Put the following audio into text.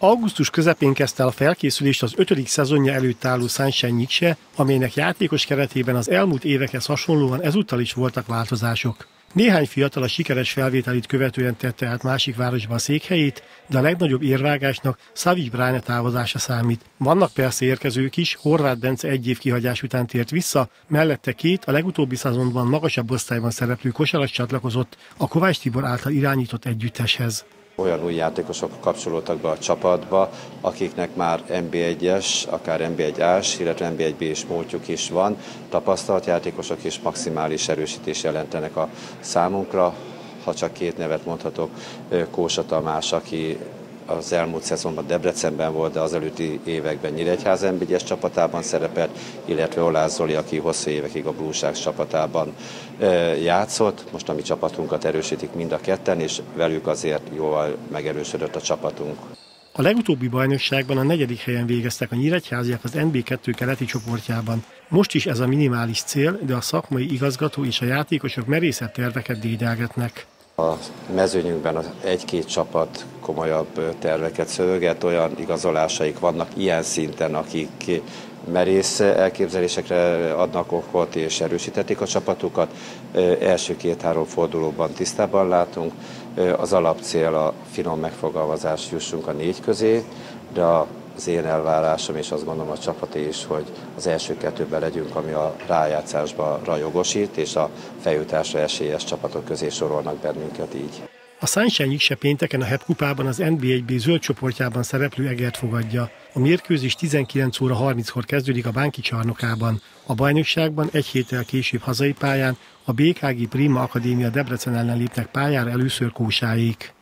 Augusztus közepén kezdte a felkészülést az 5. szezonja előtt álló Sunshine-NYÍKSE, amelynek játékos keretében az elmúlt évekhez hasonlóan ezúttal is voltak változások. Néhány fiatal a sikeres felvételit követően tette át másik városba a székhelyét, de a legnagyobb érvágásnak Szavik Brájna távozása számít. Vannak persze érkezők is, Horváth Bence egy év kihagyás után tért vissza, mellette két a legutóbbi szezonban magasabb osztályban szereplő kosaras csatlakozott a Kovács Tibor által irányított együtteshez. Olyan új játékosok kapcsolódtak be a csapatba, akiknek már NB1-es, akár NB1-ás, illetve NB1B-s múltjuk is van. Tapasztalt játékosok is maximális erősítés jelentenek a számunkra. Ha csak két nevet mondhatok, Kósa Tamás, aki az elmúlt szezonban Debrecenben volt, de az előtti években Nyíregyház NB1-es csapatában szerepelt, illetve Oláh Zoli, aki hosszú évekig a Brúság csapatában játszott. Most a mi csapatunkat erősítik mind a ketten, és velük azért jóval megerősödött a csapatunk. A legutóbbi bajnokságban a 4. helyen végeztek a nyíregyháziak az NB2 keleti csoportjában. Most is ez a minimális cél, de a szakmai igazgató és a játékosok merészebb terveket dédelgetnek. A mezőnyünkben egy-két csapat komolyabb terveket szövöget, olyan igazolásaik vannak ilyen szinten, akik merész elképzelésekre adnak okot és erősítették a csapatukat. Első 2-3 fordulóban tisztában látunk. Az alapcél a finom megfogalmazás, jussunk a 4 közé, de az én elvárásom, és azt gondolom a csapaté is, hogy az első 2-ben legyünk, ami a rájátszásba rajogosít, és a feljutásra esélyes csapatok közé sorolnak bennünket így. A Sunshine-NYÍKSE pénteken a HEP kupában az NB1B zöld csoportjában szereplő Egert fogadja. A mérkőzés 19:30-kor kezdődik a Bánki csarnokában. A bajnokságban egy héttel később hazai pályán a BKG-Príma Akadémia Debrecen ellen lépnek pályára először Kósáék.